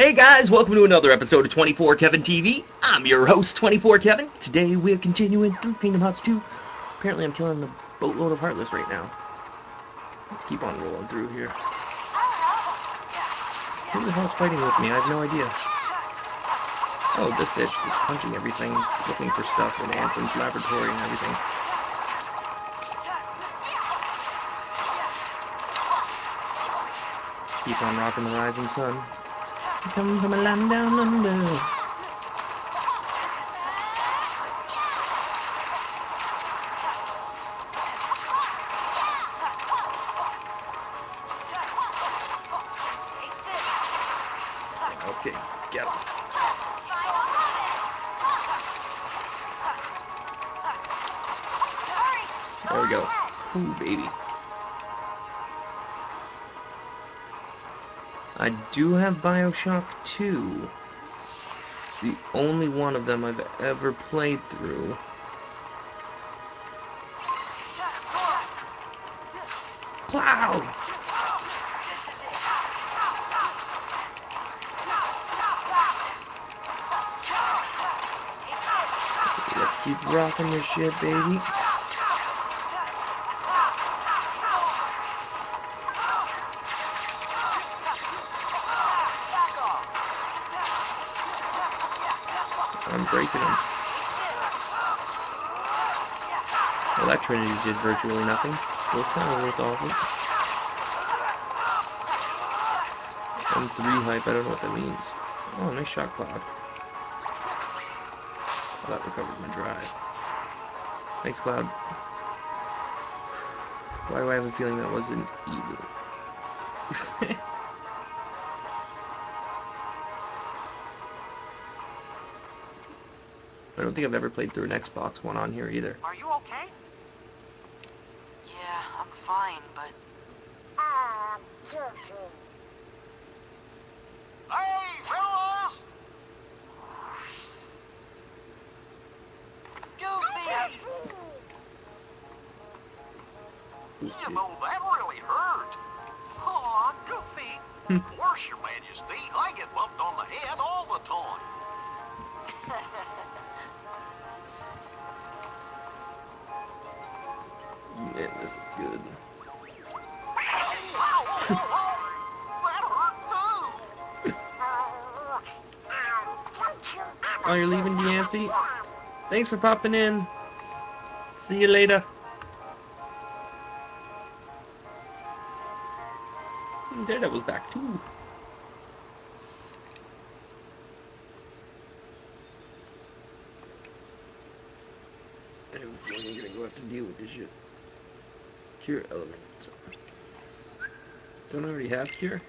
Hey guys, welcome to another episode of 24 Kevin TV. I'm your host, 24 Kevin. Today we're continuing through Kingdom Hearts 2. Apparently I'm killing the boatload of Heartless right now. Let's keep on rolling through here. Who the hell's fighting with me? I have no idea. Oh, this bitch is punching everything, looking for stuff in Ansem's laboratory and everything. Keep on rocking the rising sun. Come from a land down under. Okay, get him. There we go. Ooh, baby. I do have Bioshock 2. It's the only one of them I've ever played through. Cloud! Let's keep rocking this shit, baby. I'm breaking him. Well, that Trinity did virtually nothing. It was kind of worth all of it. M3 hype, I don't know what that means. Oh, nice shot, Cloud. Oh, that recovered my drive. Thanks, Cloud. Why do I have a feeling that wasn't evil? I don't think I've ever played through an Xbox One on here either. Are you okay? Yeah, I'm fine, but... Hey, fellas! Goofy! Damn, oh, that really hurt. Aw, Goofy. Of course, Your Majesty, I get bumped on the head all the time. Man, this is good. Oh, you're leaving, Deancy? Thanks for popping in. See you later. Daredevil's back too. I'm gonna go have to deal with this shit. Cure element. Don't I already have cure?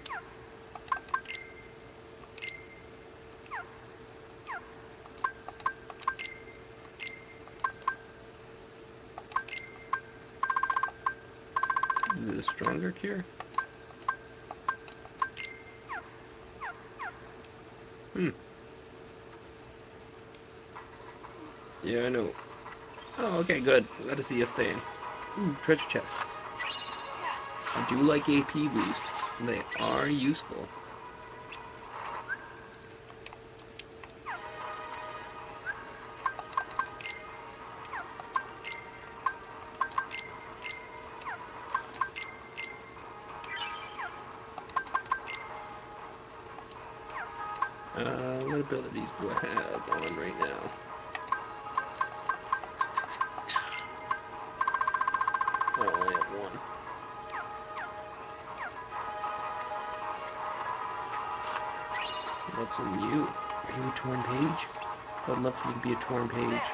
Is it a stronger cure? Yeah, I know. Oh, okay, good. Let us see us staying. Ooh, treasure chests. I do like AP boosts. They are useful. What abilities do I have on right now? Oh, I only have one. What's in you? Are you a torn page? I'd love for you to be a torn page.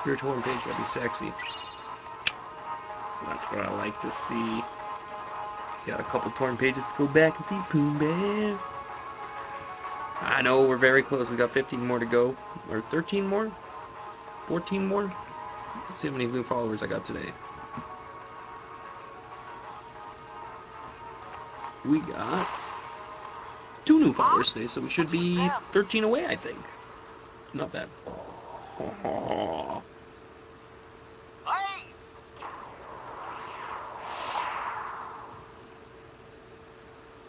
If you're a torn page, that'd be sexy. That's what I like to see. Got a couple torn pages to go back and see. Pumbaa. I know, we're very close. We got 15 more to go. Or 13 more? 14 more? Let's see how many new followers I got today. We got 2 new followers today, so we should be 13 away, I think. Not bad. Oh.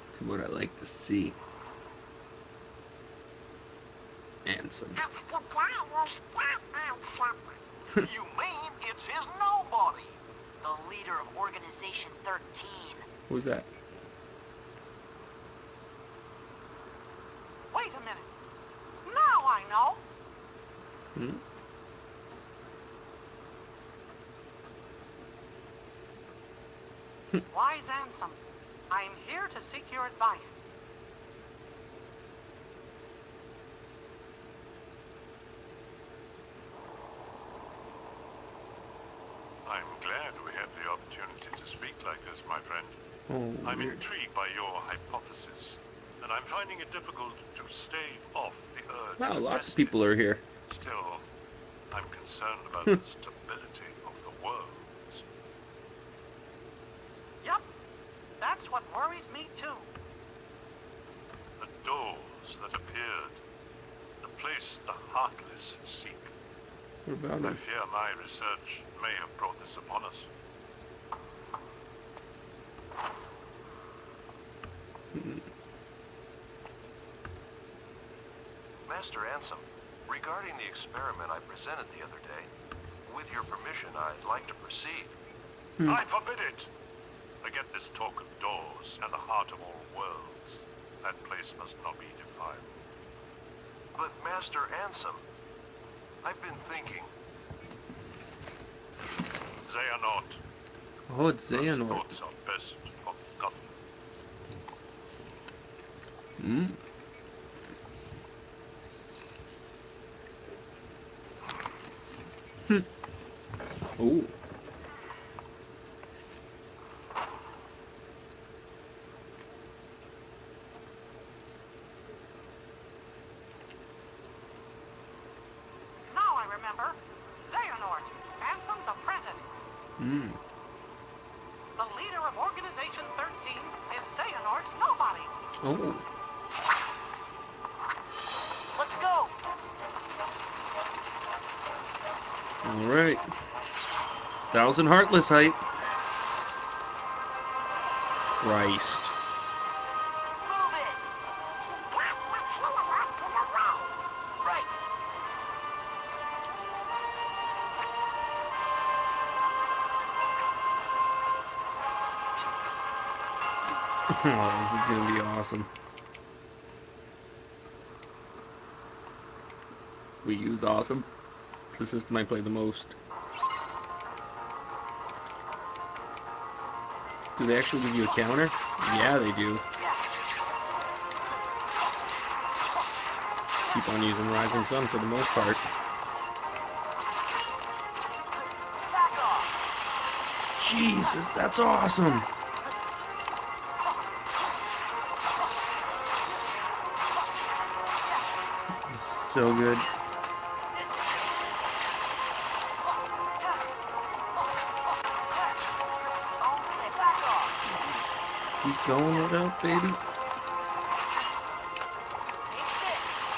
That's what I like to see. Ansem. It's the guy who's got Ansem. You mean it's his nobody? The leader of Organization 13. Who's that? Wait a minute. Now I know. Hmm? Wise Ansem, I am here to seek your advice. I'm glad we have the opportunity to speak like this, my friend. Oh, I'm intrigued by your hypothesis, and I'm finding it difficult to stave off the urge. Wow, lots of people are here. Still, I'm concerned about the stability of the world. Yep, that's what worries me too. The doors that appeared, the place the Heartless seek. I fear my research may have brought this upon us. Master Ansem, regarding the experiment I presented the other day, with your permission, I'd like to proceed. I forbid it! Forget this talk of doors and the heart of all worlds. That place must not be defiled. But Master Ansem, I've been thinking. Xehanort. Oh, it's Xehanort. Thoughts are best forgotten. Oh. Alright. 1,000 Heartless hype. Christ. Oh, this is going to be awesome. We use awesome. The system I play the most. Do they actually give you a counter? Yeah, they do. Keep on using Rising Sun for the most part. Jesus, that's awesome! This is so good. Keep going it up, baby.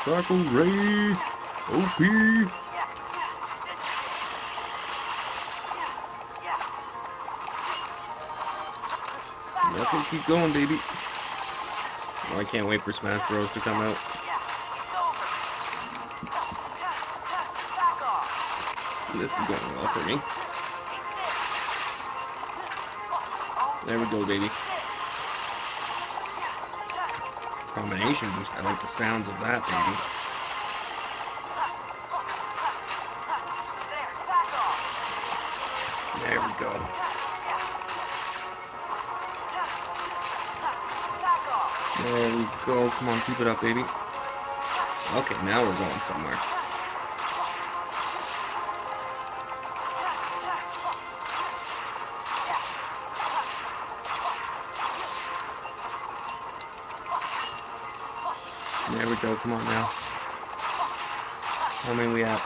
Sparkle Ray. OP. Nothing. Keep going, baby. Oh, I can't wait for Smash Bros to come out. This is going well for me. There we go, baby. Combination boost. I like the sounds of that, baby. There we go. There we go. Come on, keep it up, baby. Okay, now we're going somewhere. There we go, come on now. How many we at?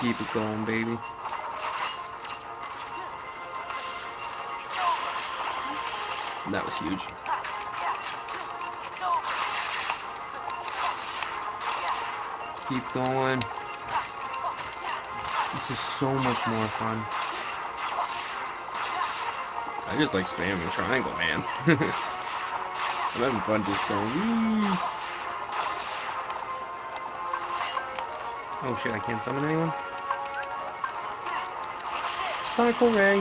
Keep it going, baby. That was huge. Keep going. This is so much more fun. I just like spamming triangle, man. I'm having fun just going. Oh shit, I can't summon anyone? Sparkle Ray!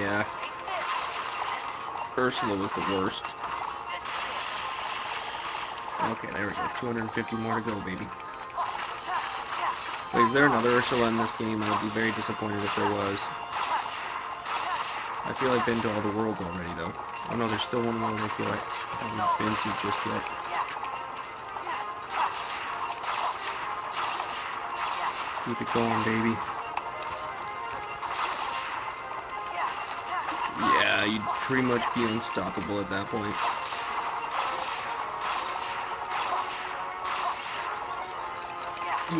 Yeah. Ursula was the worst. Okay, there we go. 250 more to go, baby. Wait, is there another Ursula in this game? I would be very disappointed if there was. I feel like I've been to all the worlds already, though. Oh no, there's still one world I feel like I have not been to just yet. Keep it going, baby. Yeah, you'd pretty much be unstoppable at that point.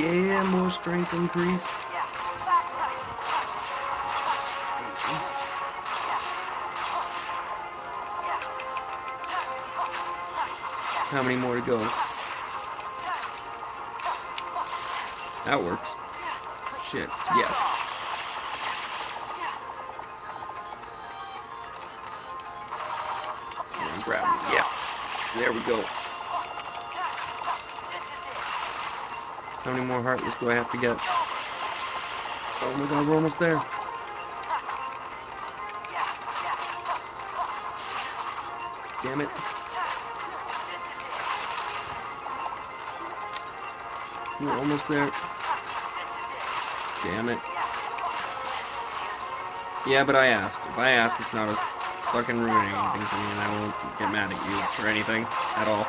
Yeah, more strength increase. How many more to go? That works. Shit, yes. And grab him. Yeah. There we go. How many more Heartless do I have to get? Oh my god, we're almost there. Damn it. We're almost there. Damn it. Yeah, but I asked. If I ask, it's not a fucking ruining anything for me, and I won't get mad at you for anything at all.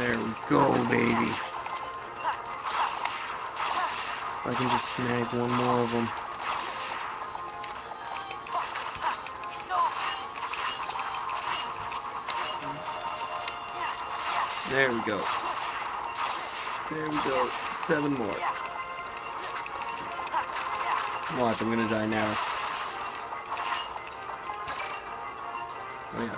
There we go, baby. If I can just snag one more of them. There we go. There we go. 7 more. Watch, I'm gonna die now. Oh yeah.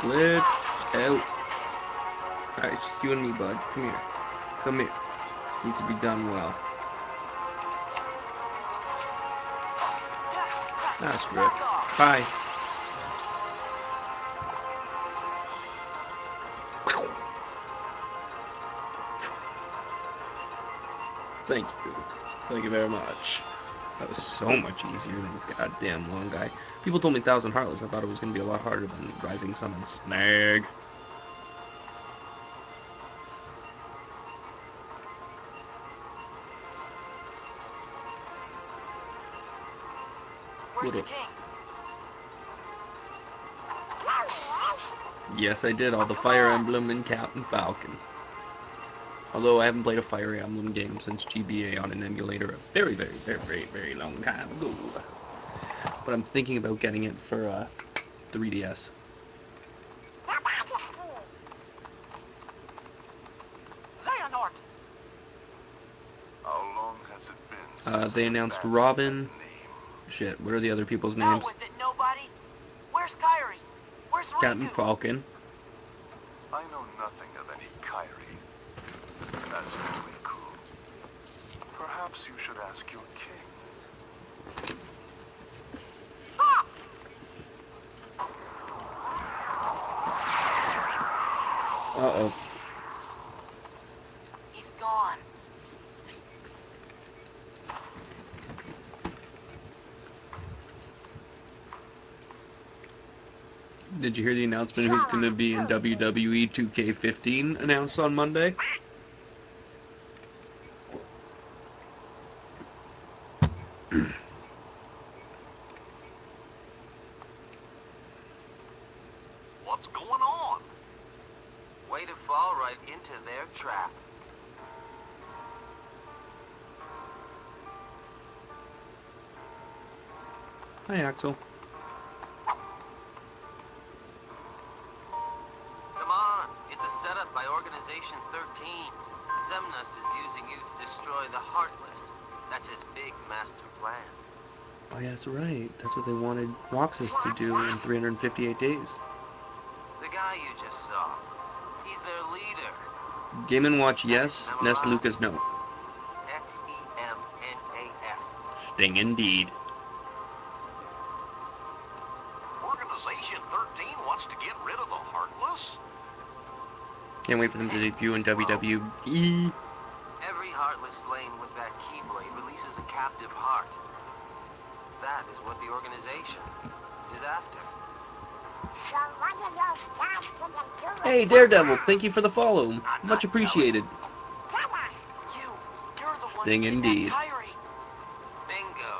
Flip out. Alright, it's just you and me, bud. Come here. Come here. Needs to be done well. That's good. Bye. Thank you. Thank you very much. That was so much easier than the goddamn long guy. People told me 1,000 Heartless. I thought it was going to be a lot harder than Rising Sun and Snag. Yes, I did all the Fire Emblem and Captain Falcon. Although I haven't played a Fire Emblem game since GBA on an emulator a very long time ago. But I'm thinking about getting it for 3DS. Xehanort. How long has it been? They announced Robin. Shit, what are the other people's names? Where's Kyrie? Where's Riku? Captain Falcon. I know nothing of any Kyrie. That's really cool. Perhaps you should ask your king. Ah! Uh-oh. He's gone. Did you hear the announcement who's going to be in WWE 2K15 announced on Monday? What's going on? Way to fall right into their trap. Hi, Axel. By Organization 13, Xemnas is using you to destroy the Heartless. That's his big master plan. Oh yeah, that's right. That's what they wanted Roxas to do in 358 days. The guy you just saw, he's their leader. Game and Watch, yes. Nest Lucas, no. Xemnas. Sting indeed. Organization 13 wants to get rid of the Heartless? Can't wait for them to debut in WWE. Every Heartless slain with that keyblade releases a captive heart. That is what the organization is after. So one of those guys didn't do it. Hey, Daredevil, thank you for the follow. Much appreciated. You're the one thing indeed. Bingo.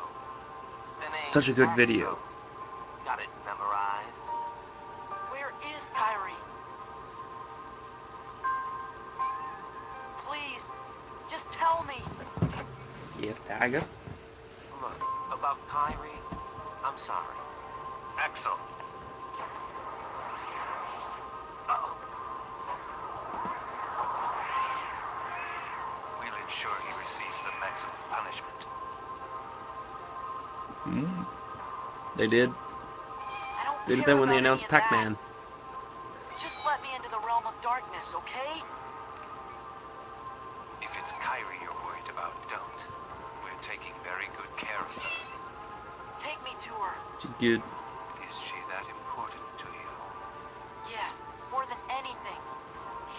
Such a good Axel. Video. Got it memorized. Where is Kyrie? Please, just tell me. Yes, Tiger. About Kyrie, I'm sorry. Axel. Uh-oh. We'll ensure he receives the maximum punishment. Hmm. They did. They did that when they announced Pac-Man. Just let me into the realm of darkness, okay? If it's Kyrie you're worried about, don't. We're taking very good care of her. Take me to her. She's good. Is she that important to you? Yeah, more than anything.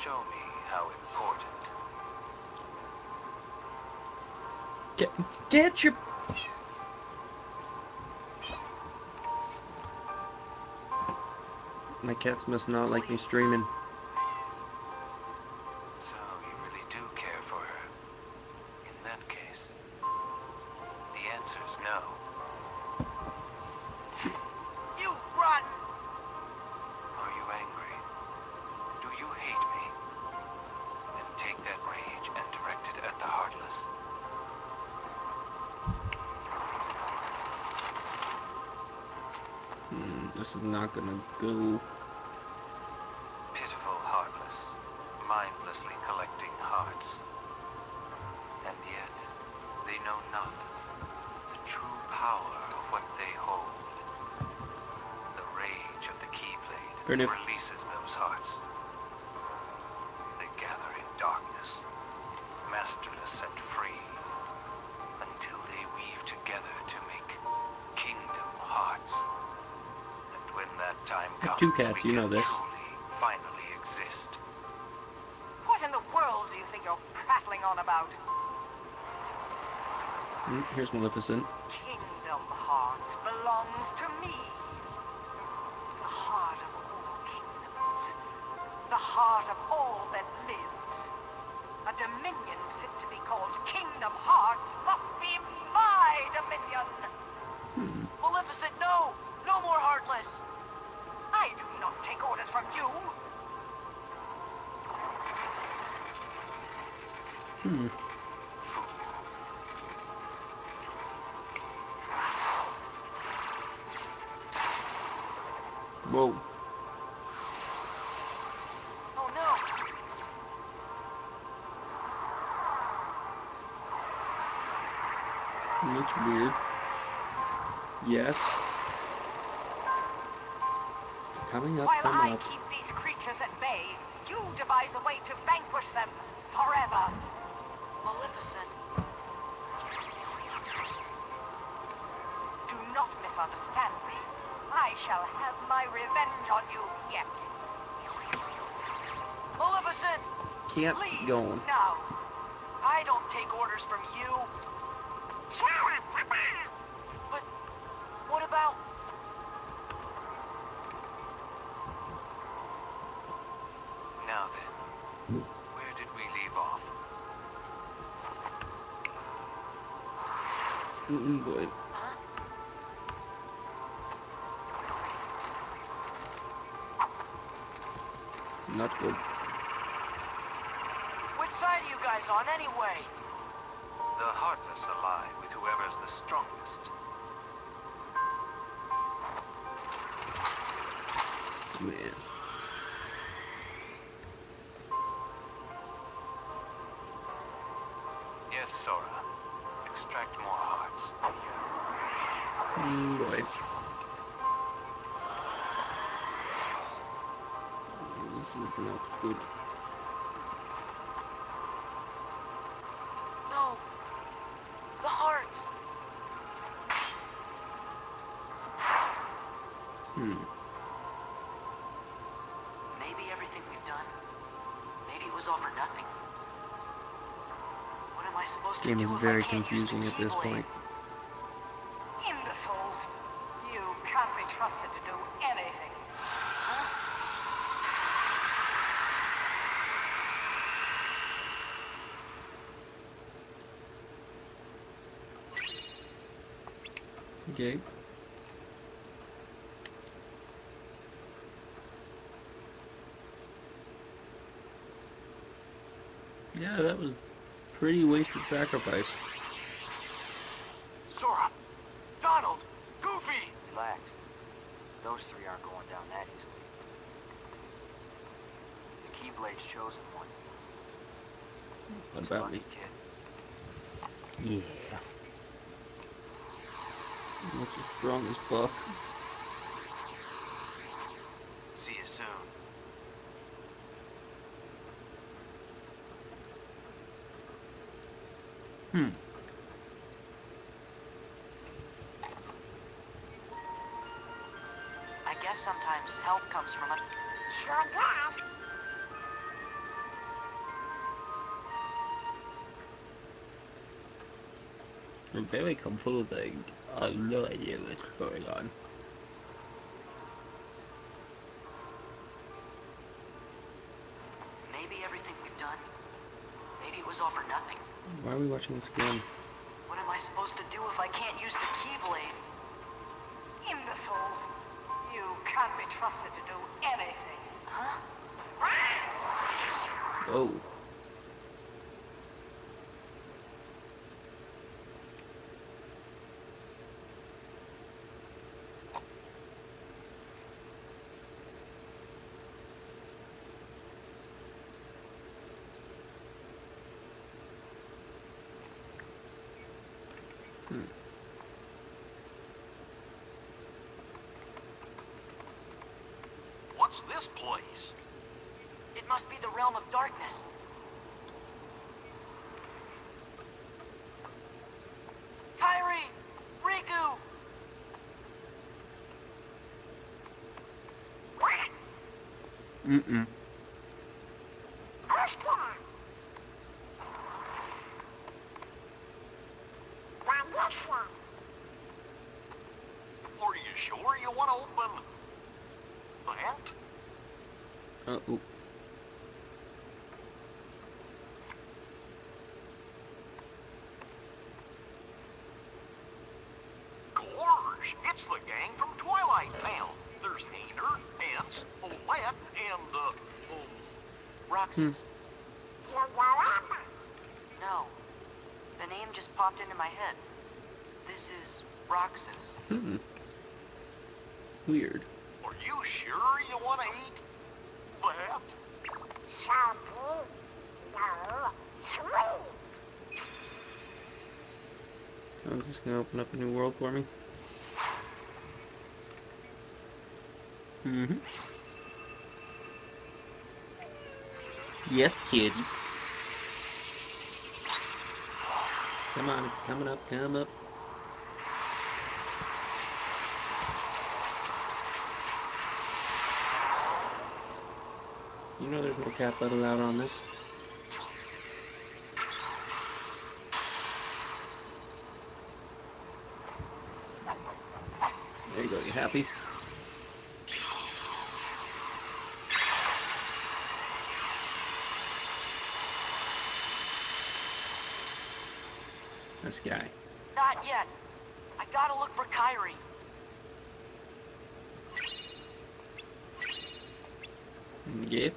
Show me how important. Get your... My cats must not like me streaming. So you really do care for her. In that case, the answer's no. You run! Are you angry? Do you hate me? Then take that rage and direct it at the Heartless. This is not gonna go. Pitiful Heartless, mindlessly collecting hearts. And yet, they know not the true power of what they hold. The rage of the Keyblade releases those hearts. They gather in darkness, masterless and free, until they weave together to make Kingdom Hearts. When that time comes, two cats, you know this. Finally exist. What in the world do you think you're prattling on about? Here's Maleficent. Kingdom Hearts belongs to me. The heart of all kingdoms. The heart of all that lives. A dominion fit to be called Kingdom Hearts must be my dominion. Maleficent, no! No more Heartless! I do not take orders from you! Whoa. Oh no! Looks weird. Yes. Coming up, while I keep these creatures at bay, you devise a way to vanquish them forever. Maleficent. Do not misunderstand me. I shall have my revenge on you yet. Maleficent! Can't leave now. I don't take orders from you. But what about... Now then, where did we leave off? Boy. Huh? Not good. Which side are you guys on anyway? The Heartless ally with whoever's the strongest. Man. affect more hearts. Oh boy. This is not good. No. The hearts. Maybe everything we've done, maybe it was all for nothing. What am I supposed to do? This game is very confusing at this point. Imbeciles. You can't be trusted to do anything. Okay. Yeah, that was pretty wasted sacrifice. Sora! Donald! Goofy! Relax. Those three aren't going down that easily. The keyblade's chosen one. Undoubtedly. Kid. Yeah. That's the strongest buff. See you soon. I guess sometimes help comes from a... Sure does. I'm very confusing. I have no idea what's going on. Maybe everything we've done, maybe it was all for nothing. Why are we watching this again? What am I supposed to do if I can't use the keyblade? Imbeciles, you can't be trusted to do anything, huh? Oh. What's this place? It must be the realm of darkness. Kyrie! Riku! Are you sure you want to open that? Uh-oh. Gorge, it's the gang from Twilight Town. There's Hayner, Pence, Ollette, and, Roxas. No. The name just popped into my head. This is Roxas. Weird. Are you sure you want to eat that? Salty, no, sweet. Oh, is this going to open up a new world for me? Yes, kid. Come on, it's coming up, come up. You know there's no cat let allowed on this. There you go, you happy? This guy. Not yet. I gotta look for Kairi. Yeah.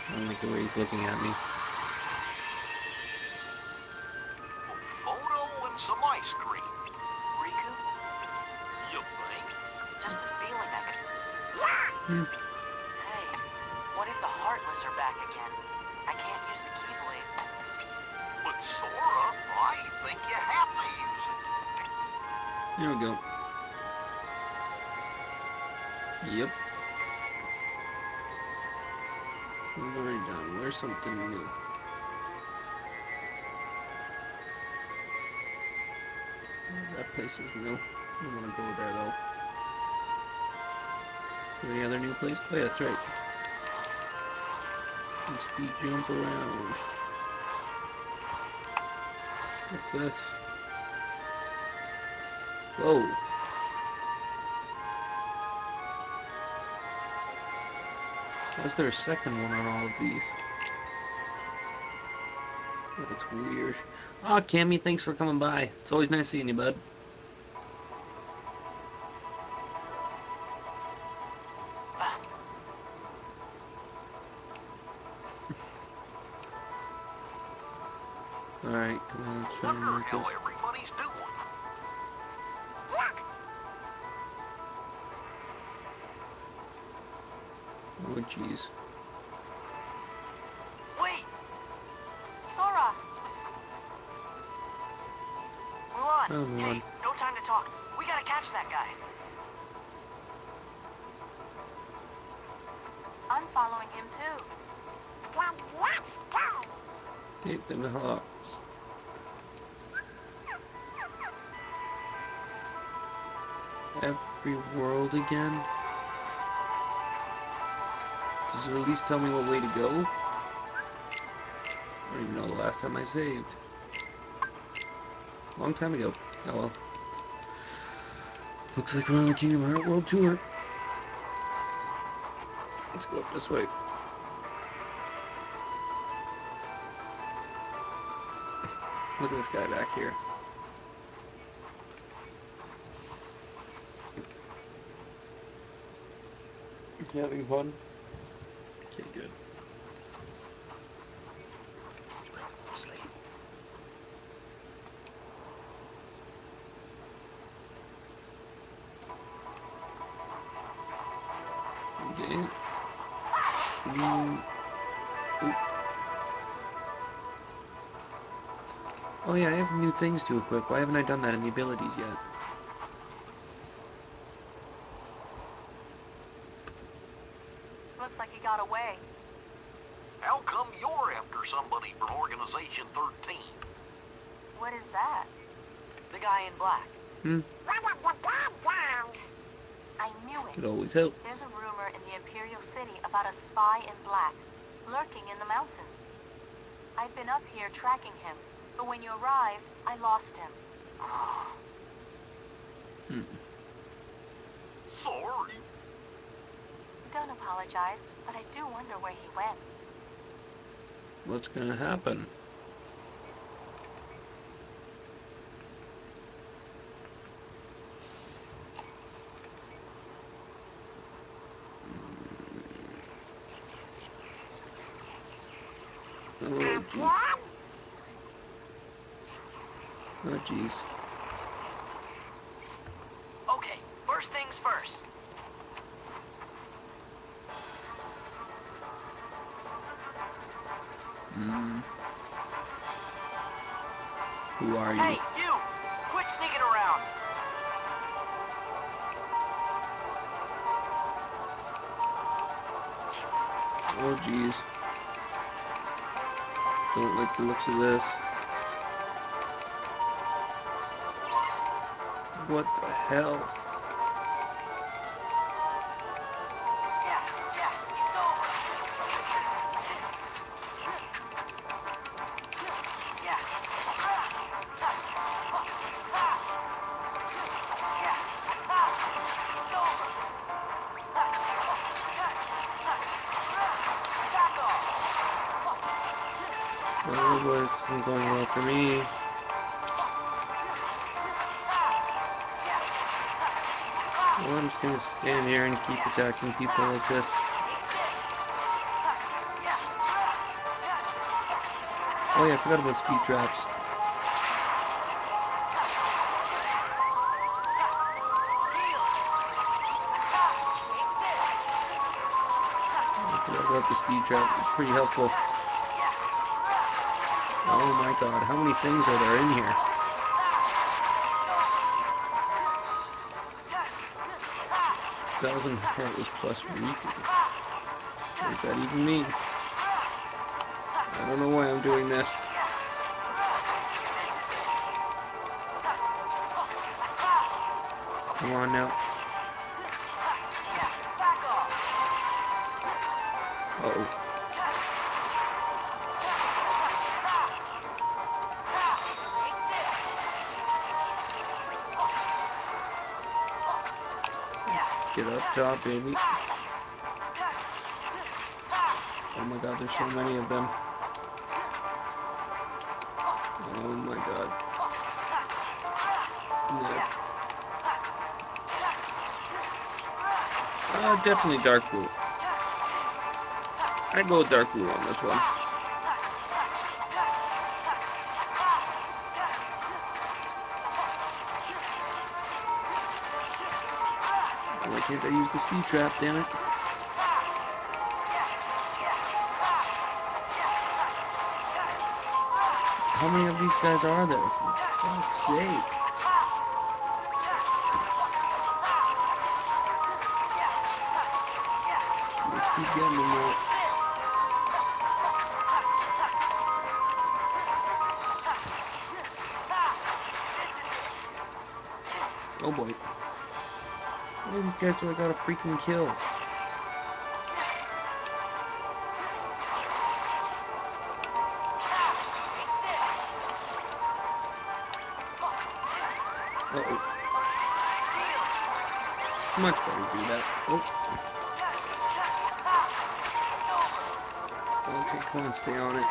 I don't like the way he's looking at me. A photo and some ice cream. Riku? You think? Just this feeling of it. Yeah! Hey, Roxas are back again. I can't use the keyblade. But Sora, I think you have to use it. There we go. Yep. We've already done. Where's something new? That place is new. I don't want to go there though. Any other new place? Oh yeah, that's right. And speed jump around. What's this? Whoa. Why is there a second one on all of these? That's weird. Aw, Cammy, thanks for coming by. It's always nice seeing you, bud. Alright, come on, let's try and make this. Everybody's doing. Oh, jeez. Wait! Sora! Mulan! Oh, Mulan. Hey, no time to talk. We gotta catch that guy. I'm following him, too. Let's go! Take them to hell up. Every world again? Does it at least tell me what way to go? I don't even know the last time I saved. Long time ago. Oh well. Looks like we're on the Kingdom Hearts World Tour. Let's go up this way. Look at this guy back here. You having fun? Okay, good. Sleep. Okay. Oh yeah, I have new things to equip. Why haven't I done that in the abilities yet? Looks like he got away. How come you're after somebody for Organization 13? What is that? The guy in black. Hmm. I knew it. Could always help. There's a rumor in the Imperial City about a spy in black, lurking in the mountains. I've been up here tracking him, but when you arrived, I lost him. Sorry. Don't apologize, but I do wonder where he went. What's gonna happen? Oh, geez. Oh, geez. Okay, first things first. Who are you? Hey, you! Quit sneaking around! Oh, jeez. Don't like the looks of this. What the hell? Well, this isn't going well for me. Well, I'm just gonna stand here and keep attacking people like this. Oh yeah, I forgot about speed traps. level up the speed trap. It's pretty helpful. Oh my god, how many things are there in here? Heartless plus Riku. What does that even mean? I don't know why I'm doing this. Come on now. Uh-oh. Get up top, baby. Oh my god, there's so many of them. Oh my god. Yeah. Definitely dark blue. I'd go with dark blue on this one. Why can't I use the speed trap, damn it? How many of these guys are there? For fuck's sake. I keep getting them out. Oh boy. Look at these guys till I got a freaking kill. Uh-oh. Much better do that. Oh. Okay, come on, stay on it.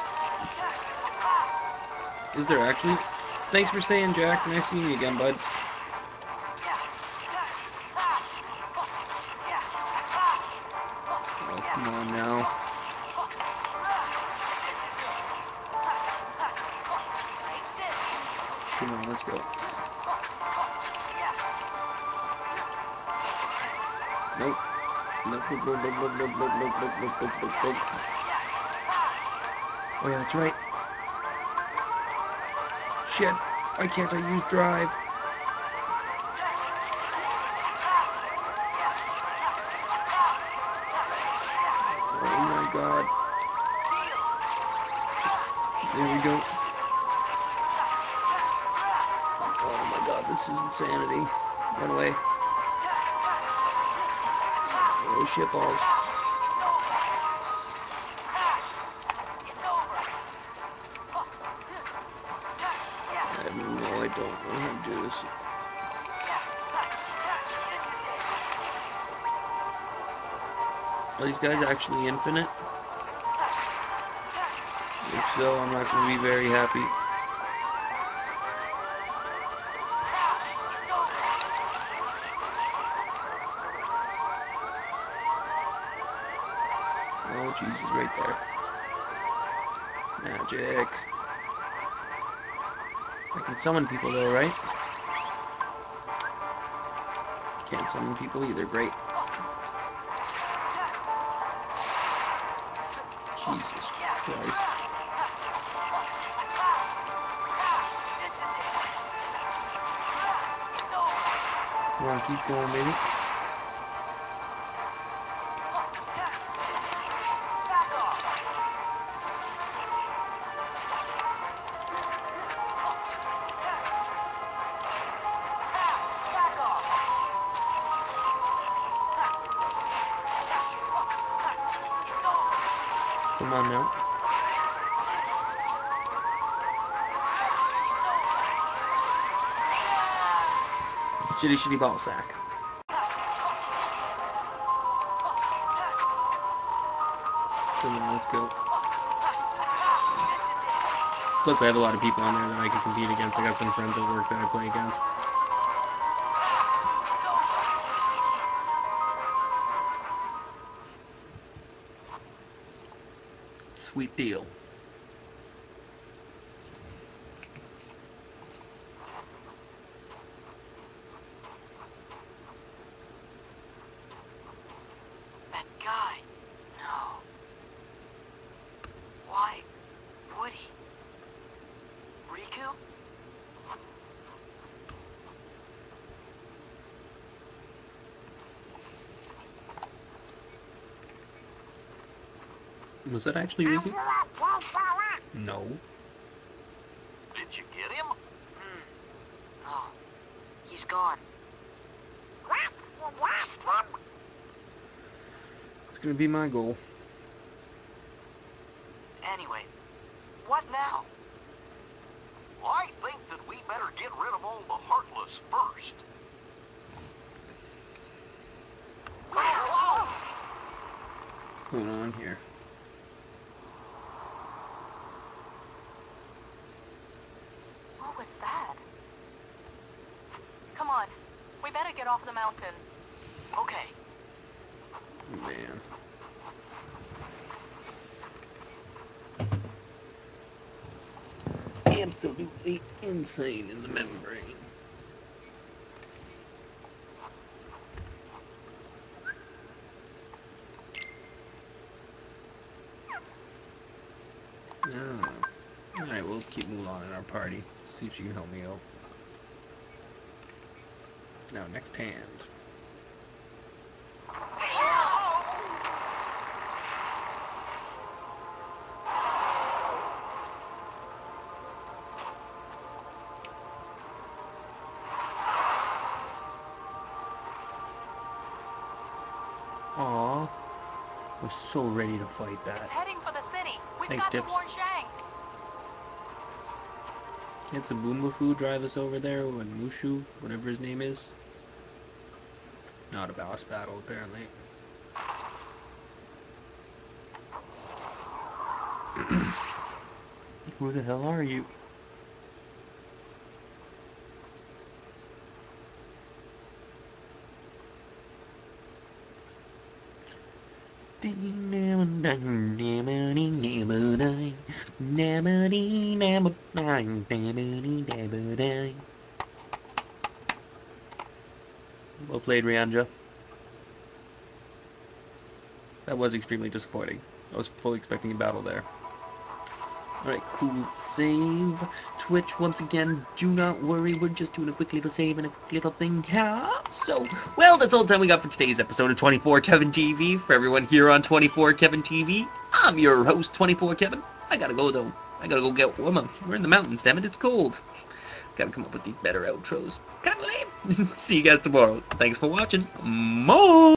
Is there actually? Thanks for staying, Jack. Nice seeing you again, bud. Come on now. Come on, let's go. Nope. Nope. Oh yeah, that's right. Shit. Why can't I use drive? God. There we go. Oh my god, this is insanity. Run away. Oh shit balls. No, I don't know how to do this. Are these guys actually infinite? If so, I'm not going to be very happy. Oh, Jesus, right there. Magic. I can summon people though, right? Can't summon people either, great. Jesus Christ. Come on, keep going, baby. Come on now. Shitty, shitty ball sack. Come on, let's go. Plus, I have a lot of people on there that I can compete against. I got some friends at work that I play against. Sweet deal. That guy, no. Was that actually Riku? No. Did you get him? No. He's gone. What? You lost him? It's gonna be my goal. Anyway, what now? Well, I think that we better get rid of all the Heartless first. What's going on here? What was that? Come on, we better get off the mountain. Okay. Man. Absolutely insane in the membrane. Oh. Alright, we'll keep moving on in our party. See if she can help me out. Now, next hand. Aww. We're so ready to fight that. It's heading for the city. We've got to warn Shang. Can't Sabumbafu drive us over there when Mushu, whatever his name is? Not a boss battle, apparently. Who the hell are you? Well played, Rianja. That was extremely disappointing. I was fully expecting a battle there. Alright, cool save. Twitch, once again, do not worry, we're just doing a quick little save and a quick little thing here. So, well, that's all the time we got for today's episode of 24KevinTV. For everyone here on 24KevinTV, I'm your host, 24Kevin. I gotta go, though. I gotta go get warm. We're in the mountains, damn it, it's cold. Gotta come up with these better outros. Kinda lame. See you guys tomorrow. Thanks for watching. More.